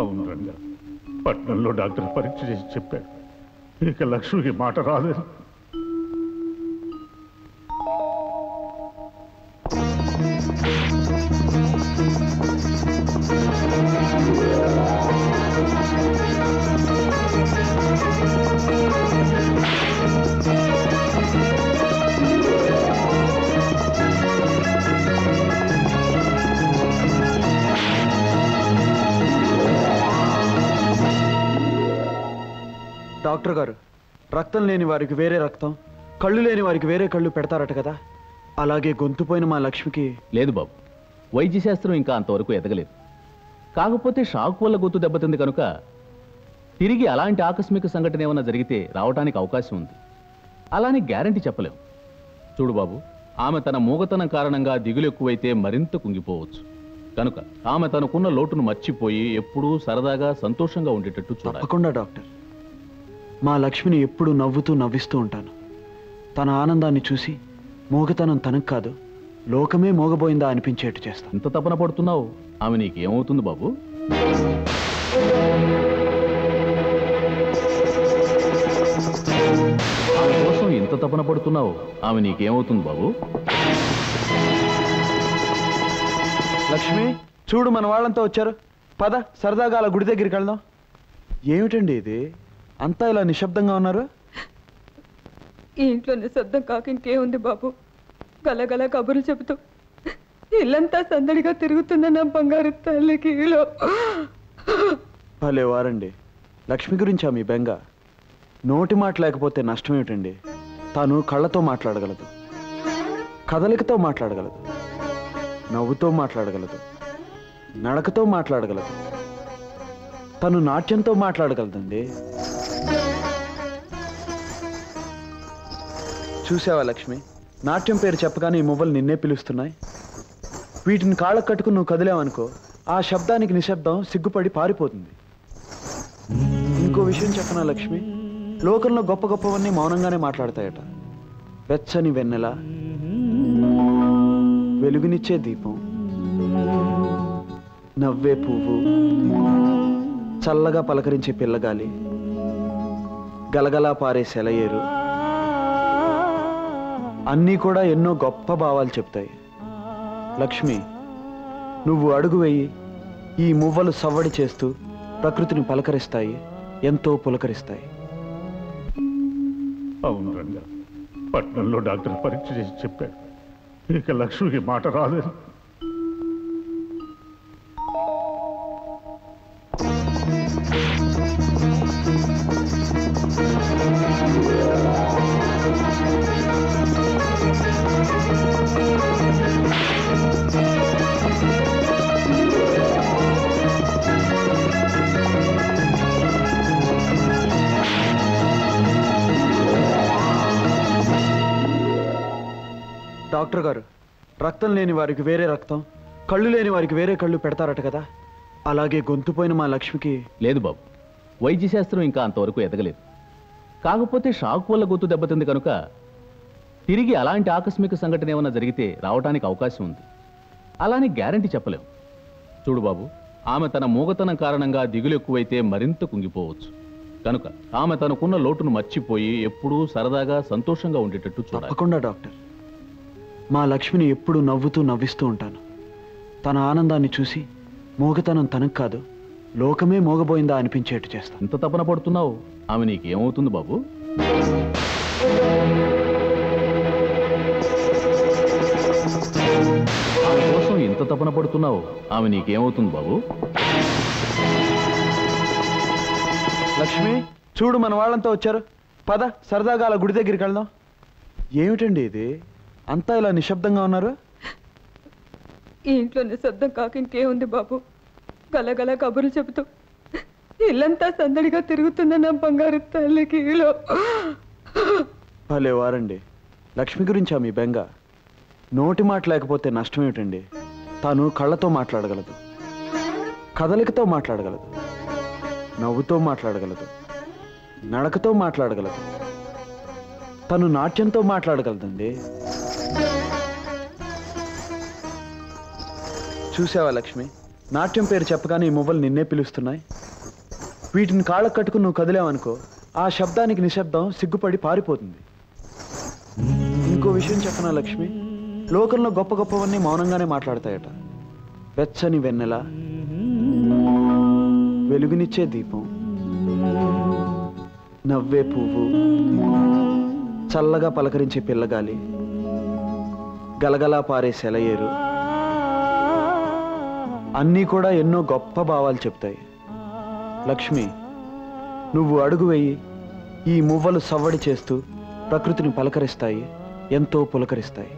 అవును రంగ, పట్నంలో డాక్టర్ పరీక్ష చేసి చెప్పాడు ఇక లక్ష్మికి మాట రాలేదు. డాక్టర్ గారు, రక్తం లేని వారికి వేరే రక్తం, కళ్ళు లేని వారికి వేరే కళ్ళు పెడతారట కదా, అలాగే గొంతుపోయిన మా లక్ష్మికి? లేదు బాబు, వైద్య శాస్త్రం ఇంకా అంతవరకు ఎదగలేదు. కాకపోతే షాక్ వల్ల గొంతు దెబ్బతింది కనుక తిరిగి అలాంటి ఆకస్మిక సంఘటన ఏమైనా జరిగితే రావడానికి అవకాశం ఉంది. అలానే గ్యారంటీ చెప్పలేము. చూడు బాబు, ఆమె తన మూగతనం కారణంగా దిగులు ఎక్కువైతే మరింత కుంగిపోవచ్చు కనుక ఆమె తనకున్న లోటును మర్చిపోయి ఎప్పుడూ సరదాగా సంతోషంగా ఉండేటట్టు చూడాలి. తప్పకుండా డాక్టర్, మా లక్ష్మిని ఎప్పుడు నవ్వుతూ నవ్విస్తూ ఉంటాను. తన ఆనందాన్ని చూసి మోగతనం తనకు కాదు లోకమే మోగబోయిందా అనిపించేట్టు చేస్తాను. ఇంత తపన పడుతున్నావు, ఆమె నీకేమవుతుంది బాబు? ఆమె కోసం ఇంత తపన పడుతున్నావు, ఆమె నీకేమవుతుంది బాబు? లక్ష్మి చూడు, మన వాళ్ళంతా వచ్చారు, పద సరదాగా అలా గుడి దగ్గరికి వెళ్దాం. ఏమిటండి ఇది, అంతా ఇలా నిశ్శబ్దంగా ఉన్నారు? ఈ ఇంట్లో నిశ్శబ్దం కాక ఇంకేముంది బాబు, గలగల కబుర్లు చెబుతూ ఇల్లంతా సందడిగా తిరుగుతుందన్న బంగారు తల్లికి. భలే వారండి, లక్ష్మి గురించా మీ బెంగ? నోటి మాట లేకపోతే నష్టం ఏమిటండి? తాను కళ్ళతో మాట్లాడగలదు, కదలికతో మాట్లాడగలదు, నవ్వుతో మాట్లాడగలదు, నడకతో మాట్లాడగలదు, తను నాట్యంతో మాట్లాడగలదండి. చూసావా లక్ష్మి, నాట్యం పేరు చెప్పగానే ఈ మువ్వలు నిన్నే పిలుస్తున్నాయి. వీటిని కాళ్ళకు కట్టుకుని నువ్వు కదిలేవనుకో, ఆ శబ్దానికి నిశ్శబ్దం సిగ్గుపడి పారిపోతుంది. ఇంకో విషయం చెప్పనా లక్ష్మి, లోకంలో గొప్ప గొప్పవన్నీ మౌనంగానే మాట్లాడతాయట. వెచ్చని వెన్నెల, వెలుగునిచ్చే దీపం, నవ్వే పువ్వు, చల్లగా పలకరించే పిల్లగాలి, గలగలా పారే సెలయేరు, అన్నీ కూడా ఎన్నో గొప్ప భావాలు చెప్తాయి. లక్ష్మి, నువ్వు అడుగు వేయి, ఈ మువ్వలు సవ్వడి చేస్తూ ప్రకృతిని పలకరిస్తాయి, ఎంతో పులకరిస్తాయి. అవును రంగ, పట్నంలో డాక్టర్ పరీక్ష చేసి చెప్పాడు ఇక లక్ష్మికి మాట రాలేదు. డాక్టర్ గారు, రక్తం లేని వారికి వేరే రక్తం, కళ్ళు లేని వారికి వేరే కళ్ళు పెడతారట కదా, అలాగే గొంతుపోయిన మా లక్ష్మికి? లేదు బాబు, వైద్య శాస్త్రం ఇంకా అంతవరకు ఎదగలేదు. కాకపోతే షాక్ వల్ల గొంతు దెబ్బతింది కనుక తిరిగి అలాంటి ఆకస్మిక సంఘటన ఏమైనా జరిగితే రావడానికి అవకాశం ఉంది. అలానే గ్యారంటీ చెప్పలేము. చూడు బాబు, ఆమె తన మూగతనం కారణంగా దిగులు ఎక్కువైతే మరింత కుంగిపోవచ్చు కనుక ఆమె తనకున్న లోటును మర్చిపోయి ఎప్పుడూ సరదాగా సంతోషంగా ఉండేటట్టు చూడాలి. తప్పకుండా డాక్టర్, మా లక్ష్మిని ఎప్పుడు నవ్వుతూ నవ్విస్తూ ఉంటాను. తన ఆనందాన్ని చూసి మోగతనం తనకు కాదు లోకమే మోగబోయిందా అనిపించేట్టు చేస్తాను. ఇంత తపన పడుతున్నావు, ఆమె నీకేమవుతుంది బాబు? ఆమె కోసం ఇంత తపన పడుతున్నావు, ఆమె నీకేమవుతుంది బాబు? లక్ష్మి చూడు, మన వాళ్ళంతా వచ్చారు, పద సరదాగా అలా గుడి దగ్గరికి వెళ్దాం. ఏమిటండి ఇది, అంతా ఇలా నిశ్శబ్దంగా ఉన్నారు? ఈ ఇంట్లో నిశ్శబ్దం కాక ఇంకేముంది బాబు, గలగల కబుర్లు చెబుతూ ఇల్లంతా సందడిగా తిరుగుతుందన్న బంగారు తల్లికి. భలే వారండి, లక్ష్మి గురించా మీ బెంగ? నోటి మాట లేకపోతే నష్టం ఏమిటండి? తాను కళ్ళతో మాట్లాడగలదు, కదలికతో మాట్లాడగలదు, నవ్వుతో మాట్లాడగలదు, నడకతో మాట్లాడగలదు, తను నాట్యంతో మాట్లాడగలదండి. చూసావా లక్ష్మి, నాట్యం పేరు చెప్పగానే మువ్వలు నిన్నే పిలుస్తున్నాయి. వీటిని కాళ్ళకు కట్టుకు నువ్వు కదిలేవనుకో ఆ శబ్దానికి నిశ్శబ్దం సిగ్గుపడి పారిపోతుంది. ఇంకో విషయం చెప్పనా లక్ష్మి, లోకంలో గొప్ప గొప్పవన్నీ మౌనంగానే మాట్లాడతాయట. వెచ్చని వెన్నెల, వెలుగునిచ్చే దీపం, నవ్వే పువ్వు, చల్లగా పలకరించే పిల్లగాలి, గలగలా పారే సెలయేరు అన్నీ కూడా ఎన్నో గొప్ప భావాలు చెప్తాయి. లక్ష్మి, నువ్వు అడుగు వేయి, ఈ మువ్వలు సవ్వడి చేస్తూ ప్రకృతిని పలకరిస్తాయి, ఎంతో పులకరిస్తాయి.